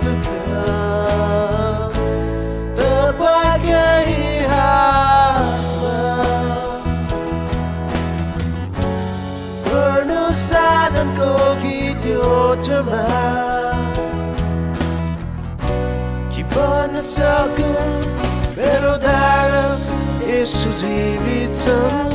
dekat terbagai hamba bernusa dan koki diutama kivan sakın berodara Yesu divitam